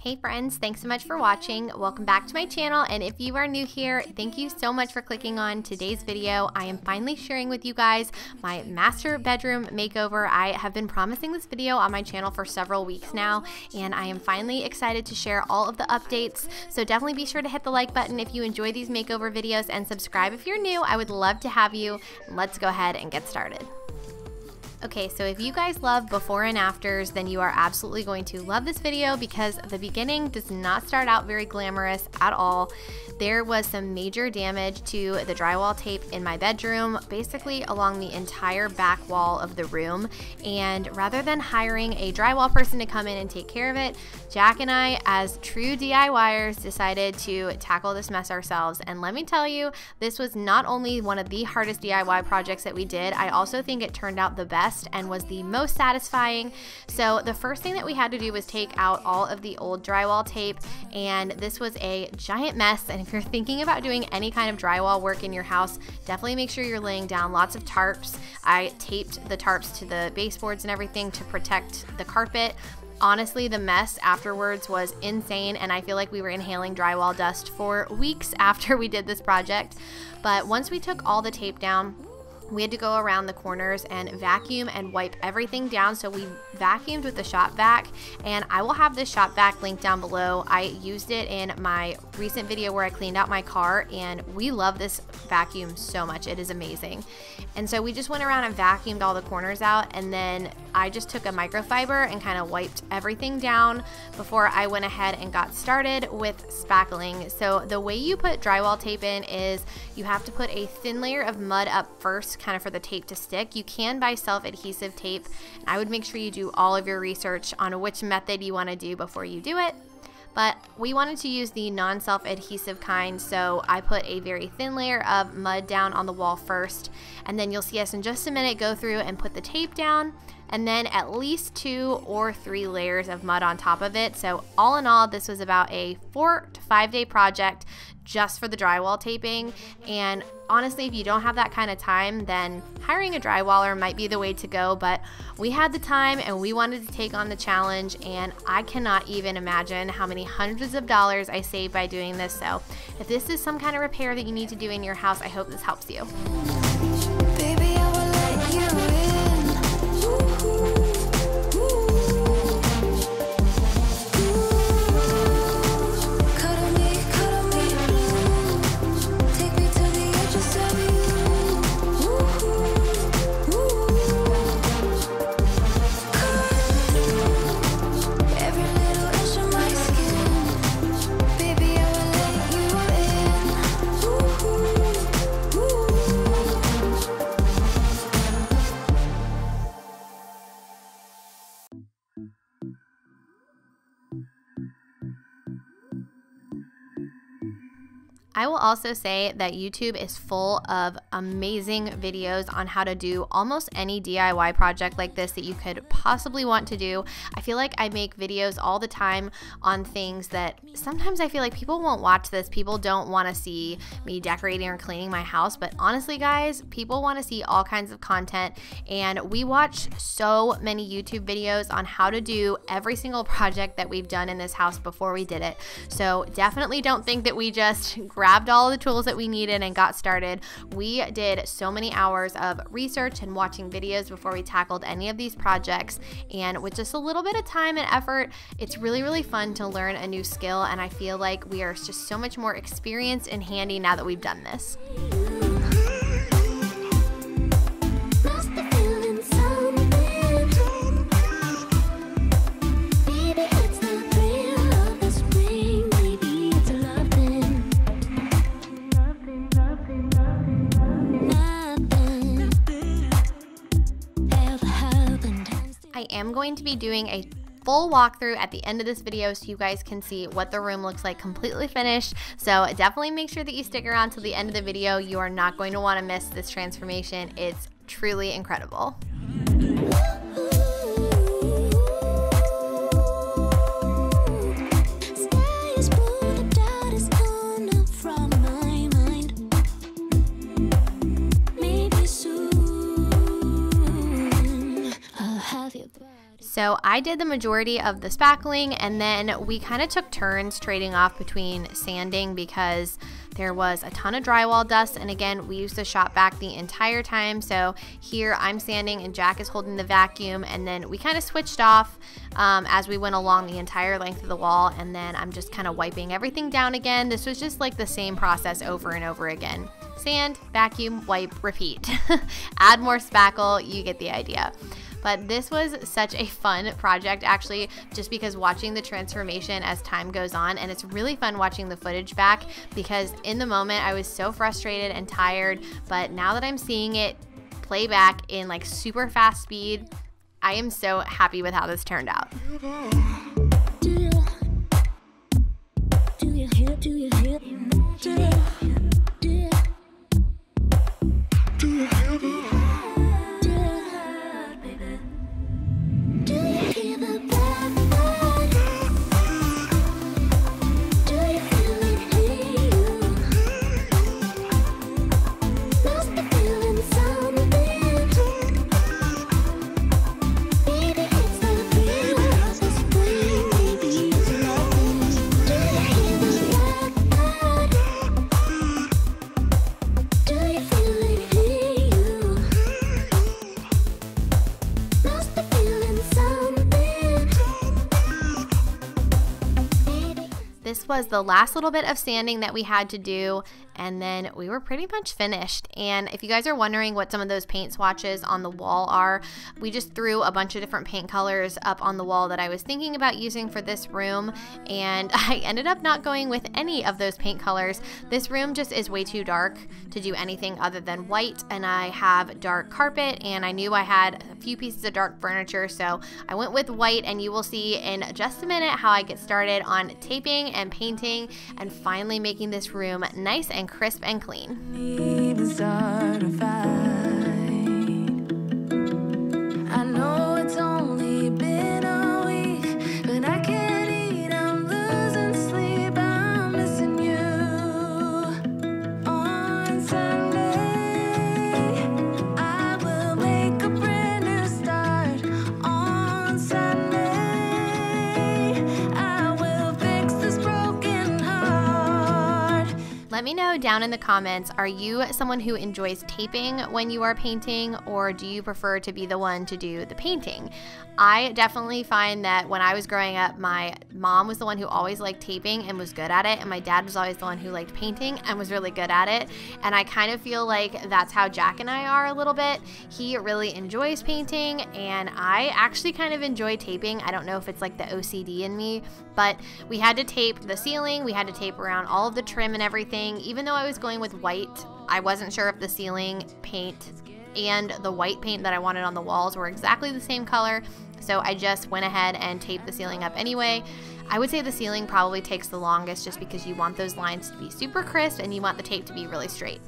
Hey friends, thanks so much for watching. Welcome back to my channel, and if you are new here, thank you so much for clicking on today's video. I am finally sharing with you guys my master bedroom makeover. I have been promising this video on my channel for several weeks now, and I am finally excited to share all of the updates. So definitely be sure to hit the like button if you enjoy these makeover videos, and subscribe if you're new. I would love to have you. Let's go ahead and get started. Okay, so if you guys love before and afters, then you are absolutely going to love this video because the beginning does not start out very glamorous at all. There was some major damage to the drywall tape in my bedroom, basically along the entire back wall of the room. And rather than hiring a drywall person to come in and take care of it, Jack and I, as true DIYers, decided to tackle this mess ourselves. And let me tell you, this was not only one of the hardest DIY projects that we did, I also think it turned out the best and was the most satisfying. So the first thing that we had to do was take out all of the old drywall tape, and this was a giant mess. And if you're thinking about doing any kind of drywall work in your house, definitely make sure you're laying down lots of tarps. I taped the tarps to the baseboards and everything to protect the carpet. Honestly, the mess afterwards was insane, and I feel like we were inhaling drywall dust for weeks after we did this project. But once we took all the tape down, we had to go around the corners and vacuum and wipe everything down. So we vacuumed with the shop vac, and I will have this shop vac linked down below. I used it in my recent video where I cleaned out my car, and we love this vacuum so much. It is amazing. And so we just went around and vacuumed all the corners out, and then I just took a microfiber and kind of wiped everything down before I went ahead and got started with spackling. So the way you put drywall tape in is you have to put a thin layer of mud up first, kind of for the tape to stick. You can buy self-adhesive tape. I would make sure you do all of your research on which method you want to do before you do it. But we wanted to use the non-self-adhesive kind, so I put a very thin layer of mud down on the wall first, and then you'll see us in just a minute go through and put the tape down, and then at least 2 or 3 layers of mud on top of it. So all in all, this was about a 4 to 5 day project just for the drywall taping. And honestly, if you don't have that kind of time, then hiring a drywaller might be the way to go, but we had the time and we wanted to take on the challenge, and I cannot even imagine how many hundreds of dollars I saved by doing this. So if this is some kind of repair that you need to do in your house, I hope this helps you. I will also say that YouTube is full of amazing videos on how to do almost any DIY project like this that you could possibly want to do. I feel like I make videos all the time on things that sometimes I feel like people won't watch this. People don't want to see me decorating or cleaning my house, but honestly guys, people want to see all kinds of content, and we watch so many YouTube videos on how to do every single project that we've done in this house before we did it. So definitely don't think that we just grabbed all the tools that we needed and got started. We did so many hours of research and watching videos before we tackled any of these projects, and with just a little bit of time and effort, it's really, really fun to learn a new skill, and I feel like we are just so much more experienced and handy now that we've done this. I'm going to be doing a full walkthrough at the end of this video so you guys can see what the room looks like completely finished. So definitely make sure that you stick around till the end of the video. You are not going to want to miss this transformation. It's truly incredible. So I did the majority of the spackling, and then we kind of took turns trading off between sanding because there was a ton of drywall dust, and again, we used the shop vac the entire time. So here I'm sanding and Jack is holding the vacuum, and then we kind of switched off as we went along the entire length of the wall, and then I'm just kind of wiping everything down again. This was just like the same process over and over again. Sand, vacuum, wipe, repeat. Add more spackle, you get the idea. But this was such a fun project, actually, just because watching the transformation as time goes on, and it's really fun watching the footage back because in the moment I was so frustrated and tired, but now that I'm seeing it play back in like super fast speed, I am so happy with how this turned out. This was the last little bit of sanding that we had to do, and then we were pretty much finished. And if you guys are wondering what some of those paint swatches on the wall are, we just threw a bunch of different paint colors up on the wall that I was thinking about using for this room, and I ended up not going with any of those paint colors. This room just is way too dark to do anything other than white, and I have dark carpet, and I knew I had a few pieces of dark furniture, so I went with white, and you will see in just a minute how I get started on taping and painting and finally making this room nice and crisp and clean. I know it's only been a week, but I can't eat, I'm losing sleep, I'm missing you on Sunday. I will make a brand new start on Sunday. Let me know down in the comments, are you someone who enjoys taping when you are painting, or do you prefer to be the one to do the painting? I definitely find that when I was growing up, my mom was the one who always liked taping and was good at it, and my dad was always the one who liked painting and was really good at it. And I kind of feel like that's how Jack and I are a little bit. He really enjoys painting, and I actually kind of enjoy taping. I don't know if it's like the OCD in me, but we had to tape the ceiling, we had to tape around all of the trim and everything. Even though I was going with white, I wasn't sure if the ceiling paint and the white paint that I wanted on the walls were exactly the same color, so I just went ahead and taped the ceiling up anyway. I would say the ceiling probably takes the longest just because you want those lines to be super crisp and you want the tape to be really straight.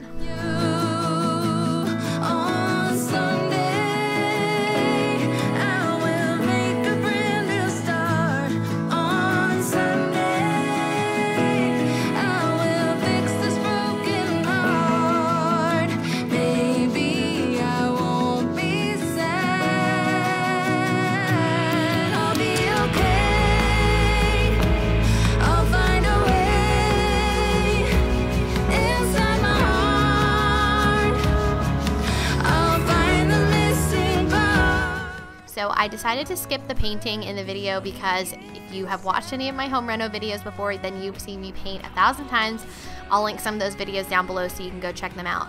So I decided to skip the painting in the video because if you have watched any of my home reno videos before, then you've seen me paint 1,000 times. I'll link some of those videos down below so you can go check them out.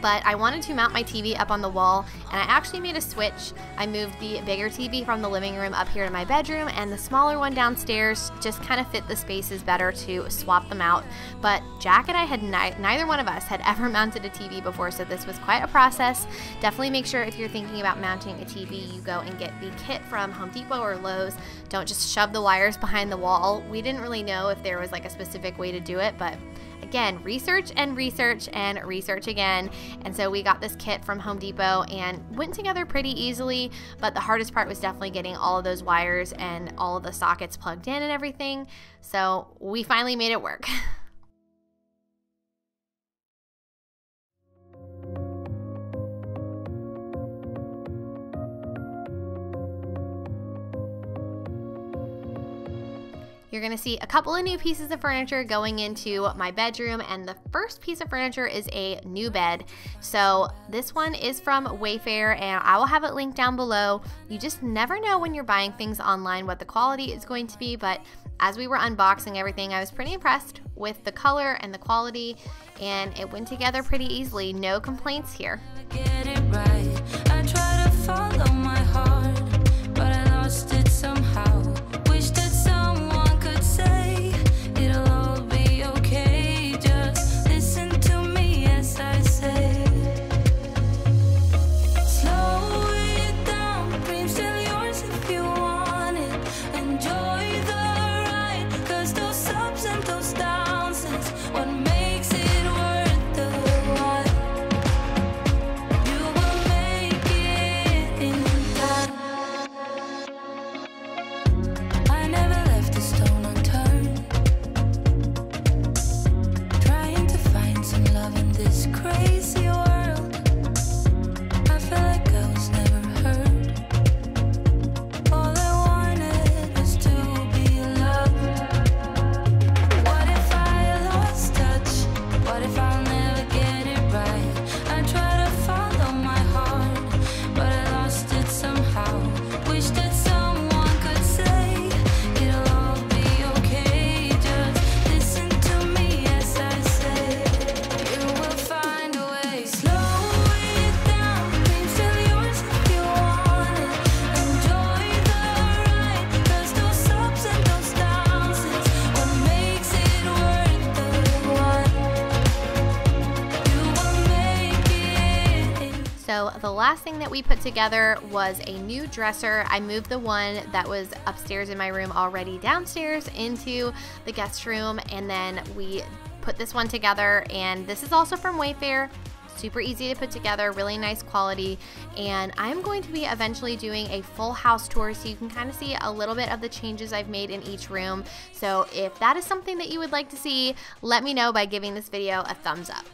But I wanted to mount my TV up on the wall, and I actually made a switch. I moved the bigger TV from the living room up here to my bedroom, and the smaller one downstairs just kind of fit the spaces better to swap them out. But Jack and I had neither one of us had ever mounted a TV before, so this was quite a process. Definitely make sure if you're thinking about mounting a TV, you go and get the kit from Home Depot or Lowe's. Don't just shove the wires behind the wall. We didn't really know if there was like a specific way to do it, but again, research and research and research again. And so we got this kit from Home Depot and went together pretty easily, but the hardest part was definitely getting all of those wires and all of the sockets plugged in and everything. So we finally made it work. You're gonna see a couple of new pieces of furniture going into my bedroom, and the first piece of furniture is a new bed. So this one is from Wayfair, and I will have it linked down below. You just never know when you're buying things online what the quality is going to be, but as we were unboxing everything, I was pretty impressed with the color and the quality, and it went together pretty easily. No complaints here. So the last thing that we put together was a new dresser. I moved the one that was upstairs in my room already downstairs into the guest room, and then we put this one together, and this is also from Wayfair. Super easy to put together, really nice quality, and I'm going to be eventually doing a full house tour so you can kind of see a little bit of the changes I've made in each room. So if that is something that you would like to see, let me know by giving this video a thumbs up.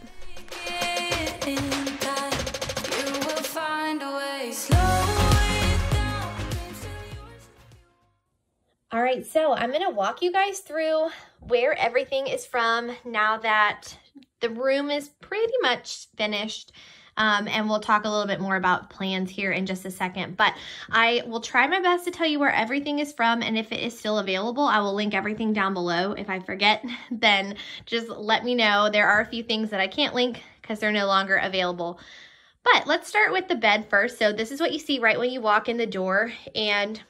All right, so I'm gonna walk you guys through where everything is from now that the room is pretty much finished. And we'll talk a little bit more about plans here in just a second, but I will try my best to tell you where everything is from, and if it is still available, I will link everything down below. If I forget, then just let me know. There are a few things that I can't link because they're no longer available. But let's start with the bed first. So this is what you see right when you walk in the door, and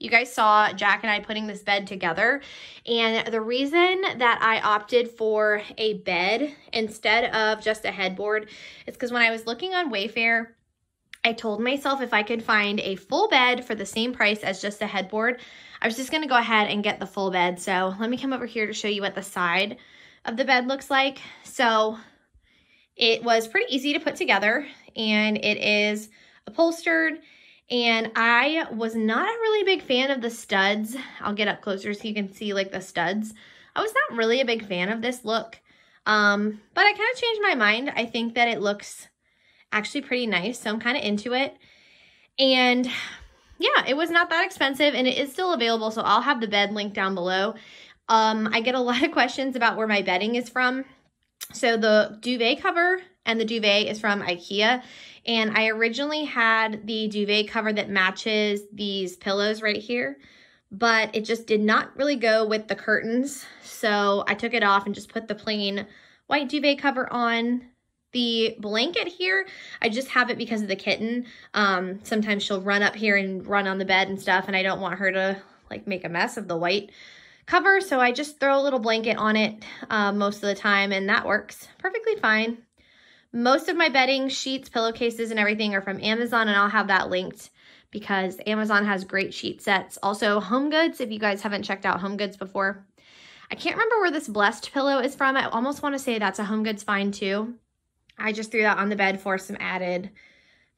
you guys saw Jack and I putting this bed together. And the reason that I opted for a bed instead of just a headboard is because when I was looking on Wayfair, I told myself if I could find a full bed for the same price as just a headboard, I was just gonna go ahead and get the full bed. So let me come over here to show you what the side of the bed looks like. So it was pretty easy to put together, and it is upholstered. And I was not a really big fan of the studs. I'll get up closer so you can see like the studs. I was not really a big fan of this look, but I kind of changed my mind. I think that it looks actually pretty nice, so I'm kind of into it. And yeah, it was not that expensive, and it is still available, so I'll have the bed linked down below. I get a lot of questions about where my bedding is from. So the duvet cover and the duvet is from IKEA. And I originally had the duvet cover that matches these pillows right here, but it just did not really go with the curtains. So I took it off and just put the plain white duvet cover on. The blanket here, I just have it because of the kitten. Sometimes she'll run up here and run on the bed and stuff, and I don't want her to like make a mess of the white cover. So I just throw a little blanket on it most of the time, and that works perfectly fine. Most of my bedding, sheets, pillowcases, and everything are from Amazon, and I'll have that linked because Amazon has great sheet sets. Also, Home Goods, if you guys haven't checked out Home Goods before. I can't remember where this blessed pillow is from. I almost want to say that's a Home Goods find too. I just threw that on the bed for some added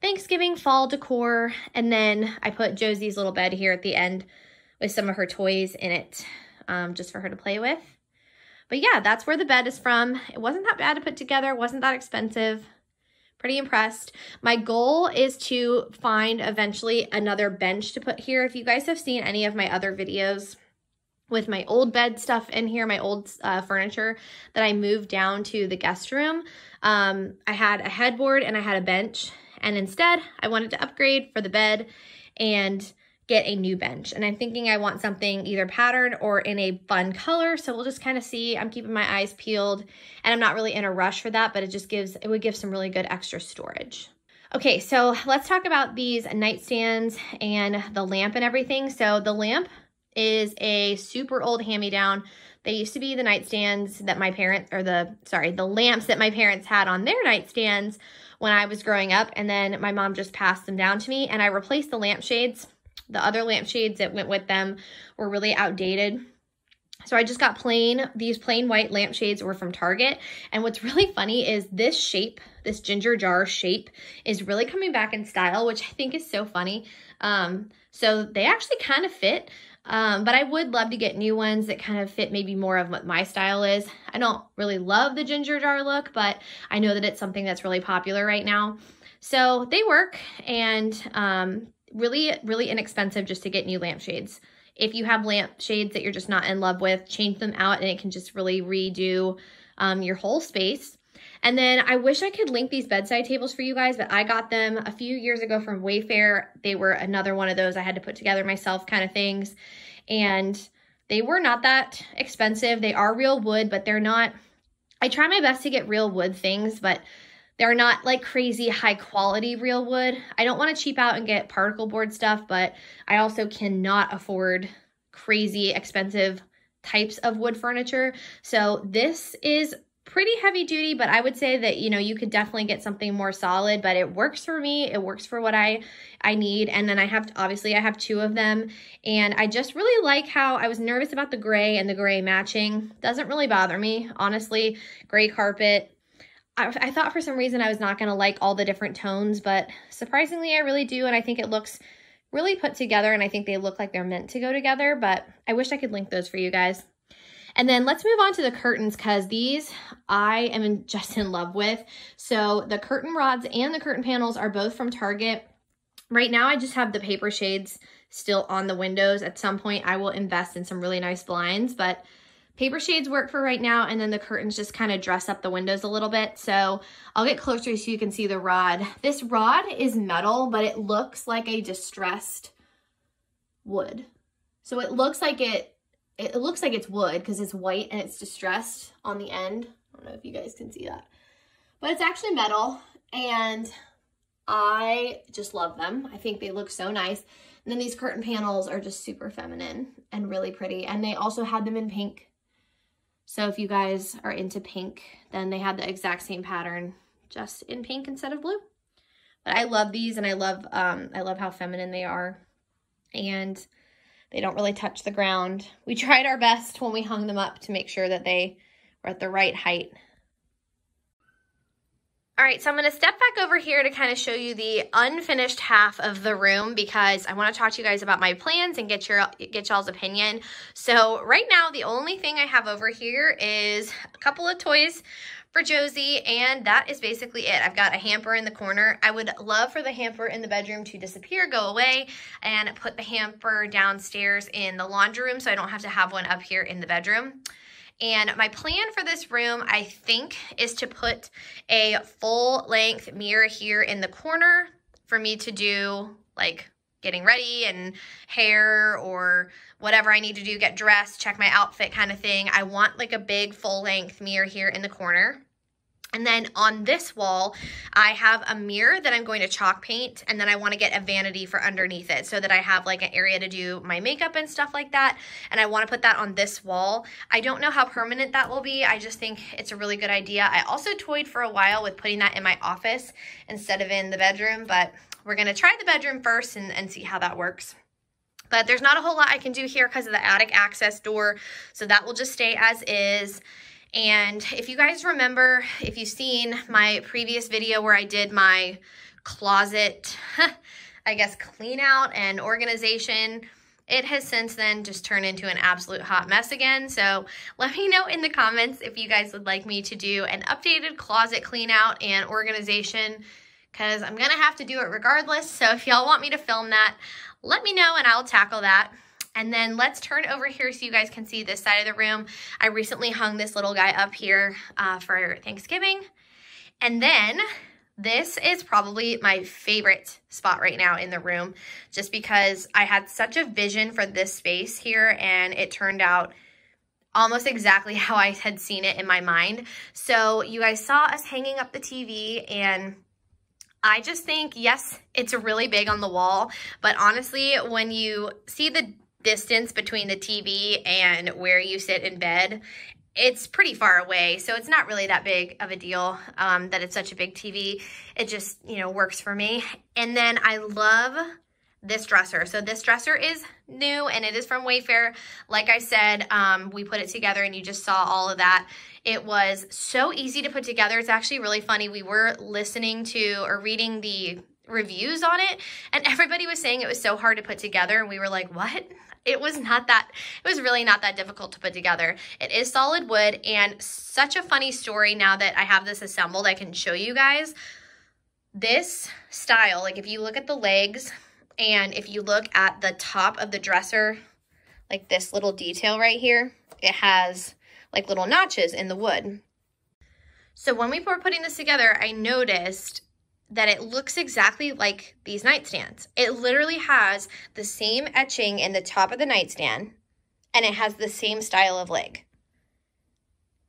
Thanksgiving fall decor, and then I put Josie's little bed here at the end with some of her toys in it just for her to play with. But yeah, that's where the bed is from. It wasn't that bad to put together. It wasn't that expensive. Pretty impressed. My goal is to find eventually another bench to put here. If you guys have seen any of my other videos, with my old bed stuff in here, my old furniture that I moved down to the guest room. I had a headboard and I had a bench, and instead I wanted to upgrade for the bed and get a new bench. And I'm thinking I want something either patterned or in a fun color. So we'll just kind of see. I'm keeping my eyes peeled and I'm not really in a rush for that, but it just gives, it would give some really good extra storage. Okay, so let's talk about these nightstands and the lamp and everything. So the lamp is a super old hand-me-down. They used to be the nightstands that my parents, or the lamps that my parents had on their nightstands when I was growing up. And then my mom just passed them down to me and I replaced the lampshades. The other lampshades that went with them were really outdated. So I just got these plain white lampshades were from Target. And what's really funny is this shape, this ginger jar shape, is really coming back in style, which I think is so funny. So they actually kind of fit, but I would love to get new ones that kind of fit maybe more of what my style is. I don't really love the ginger jar look, but I know that it's something that's really popular right now. So they work, and really, really inexpensive just to get new lampshades. If you have lampshades that you're just not in love with, change them out and it can just really redo your whole space. And then I wish I could link these bedside tables for you guys, but I got them a few years ago from Wayfair. They were another one of those I had to put together myself kind of things. And they were not that expensive. They are real wood, but they're not, I try my best to get real wood things, but they're not like crazy high quality real wood. I don't want to cheap out and get particle board stuff, but I also cannot afford crazy expensive types of wood furniture. So this is pretty heavy duty, but I would say that, you know, you could definitely get something more solid, but it works for me. It works for what I need. And then I have, obviously I have two of them, and I just really like how, I was nervous about the gray and the gray matching. Doesn't really bother me, honestly. Gray carpet. I thought for some reason I was not going to like all the different tones, but surprisingly I really do, and I think it looks really put together, and I think they look like they're meant to go together, but I wish I could link those for you guys. And then let's move on to the curtains, because these I am just in love with. So the curtain rods and the curtain panels are both from Target. Right now I just have the paper shades still on the windows. At some point I will invest in some really nice blinds, but paper shades work for right now, and then the curtains just kind of dress up the windows a little bit. So I'll get closer so you can see the rod. This rod is metal, but it looks like a distressed wood. So it looks like it looks like it's wood because it's white and it's distressed on the end. I don't know if you guys can see that, but it's actually metal, and I just love them. I think they look so nice. And then these curtain panels are just super feminine and really pretty, and they also had them in pink. So if you guys are into pink, then they had the exact same pattern, just in pink instead of blue. But I love these, and I love how feminine they are, and they don't really touch the ground. We tried our best when we hung them up to make sure that they were at the right height. All right, so I'm gonna step back over here to kind of show you the unfinished half of the room, because I wanna talk to you guys about my plans and get y'all's opinion. So right now, the only thing I have over here is a couple of toys for Josie, and that is basically it. I've got a hamper in the corner. I would love for the hamper in the bedroom to disappear, go away, and put the hamper downstairs in the laundry room so I don't have to have one up here in the bedroom. And my plan for this room, I think, is to put a full-length mirror here in the corner for me to do, like, getting ready and hair or whatever I need to do, get dressed, check my outfit kind of thing. I want, like, a big full-length mirror here in the corner. And then on this wall, I have a mirror that I'm going to chalk paint, and then I want to get a vanity for underneath it so that I have like an area to do my makeup and stuff like that. And I want to put that on this wall. I don't know how permanent that will be. I just think it's a really good idea. I also toyed for a while with putting that in my office instead of in the bedroom, but we're going to try the bedroom first and see how that works. But there's not a whole lot I can do here because of the attic access door, so that will just stay as is. And if you guys remember, if you've seen my previous video where I did my closet, I guess, clean out and organization, it has since then just turned into an absolute hot mess again. So let me know in the comments if you guys would like me to do an updated closet clean out and organization, because I'm going to have to do it regardless. So if y'all want me to film that, let me know and I'll tackle that. And then let's turn over here so you guys can see this side of the room. I recently hung this little guy up here for Thanksgiving. And then this is probably my favorite spot right now in the room, just because I had such a vision for this space here and it turned out almost exactly how I had seen it in my mind. So you guys saw us hanging up the TV, and I just think, yes, it's really big on the wall, but honestly, when you see the distance between the TV and where you sit in bed, it's pretty far away. So it's not really that big of a deal that it's such a big TV. It just, you know, works for me. And then I love this dresser. So this dresser is new and it is from Wayfair. Like I said, we put it together and you just saw all of that. It was so easy to put together. It's actually really funny. We were listening to or reading the reviews on it and everybody was saying it was so hard to put together, and we were like, what? It was not that, it was really not that difficult to put together. It is solid wood, and such a funny story. Now that I have this assembled, I can show you guys this style. Like if you look at the legs, and if you look at the top of the dresser, like this little detail right here, it has like little notches in the wood. So when we were putting this together, I noticed that it looks exactly like these nightstands. It literally has the same etching in the top of the nightstand, and it has the same style of leg.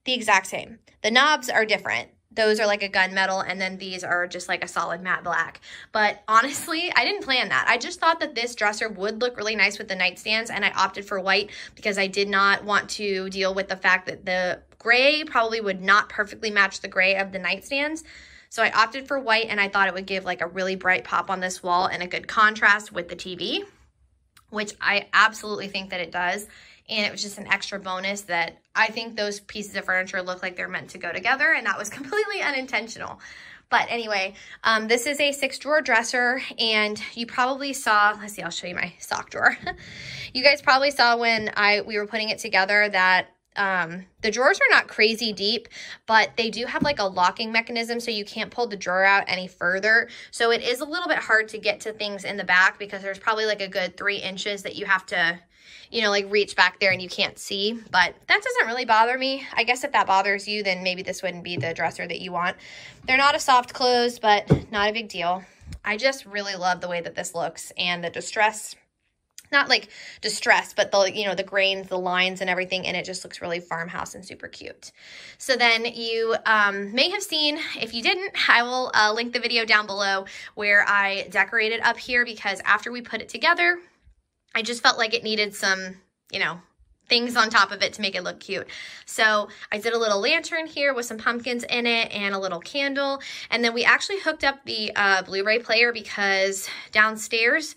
The exact same. The knobs are different. Those are like a gunmetal, and then these are just like a solid matte black. But honestly, I didn't plan that. I just thought that this dresser would look really nice with the nightstands, and I opted for white because I did not want to deal with the fact that the gray probably would not perfectly match the gray of the nightstands. So I opted for white, and I thought it would give like a really bright pop on this wall and a good contrast with the TV, which I absolutely think that it does. And it was just an extra bonus that I think those pieces of furniture look like they're meant to go together, and that was completely unintentional. But anyway, this is a 6-drawer dresser, and you probably saw, let's see, I'll show you my sock drawer. You guys probably saw when we were putting it together that the drawers are not crazy deep, but they do have like a locking mechanism, so you can't pull the drawer out any further. So it is a little bit hard to get to things in the back because there's probably like a good 3 inches that you have to, you know, like reach back there and you can't see, but that doesn't really bother me. I guess if that bothers you, then maybe this wouldn't be the dresser that you want. They're not a soft close, but not a big deal. I just really love the way that this looks, and the distress, not like distress, but the, you know, the grains, the lines and everything, and it just looks really farmhouse and super cute. So then you may have seen, if you didn't, I will link the video down below where I decorated up here, because after we put it together, I just felt like it needed some, you know, things on top of it to make it look cute. So I did a little lantern here with some pumpkins in it and a little candle. And then we actually hooked up the Blu-ray player because downstairs,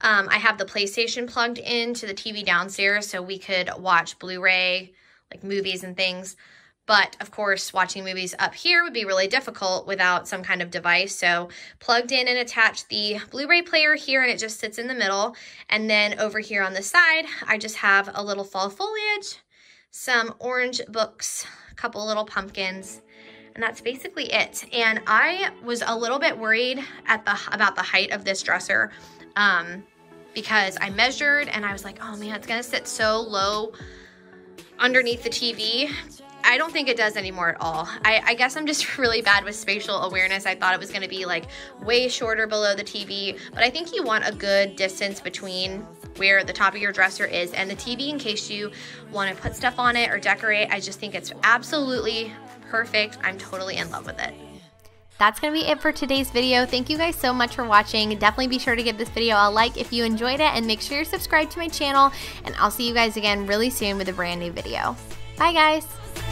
I have the PlayStation plugged into the TV downstairs so we could watch Blu-ray, like movies and things. But of course, watching movies up here would be really difficult without some kind of device. So plugged in and attached the Blu-ray player here, and it just sits in the middle. And then over here on the side, I just have a little fall foliage, some orange books, a couple little pumpkins, and that's basically it. And I was a little bit worried about the height of this dresser because I measured and I was like, oh man, it's gonna sit so low underneath the TV. I don't think it does anymore at all. I guess I'm just really bad with spatial awareness. I thought it was gonna be like way shorter below the TV, but I think you want a good distance between where the top of your dresser is and the TV in case you wanna put stuff on it or decorate. I just think it's absolutely perfect. I'm totally in love with it. That's going to be it for today's video. Thank you guys so much for watching. Definitely be sure to give this video a like if you enjoyed it, and make sure you're subscribed to my channel, and I'll see you guys again really soon with a brand new video. Bye guys!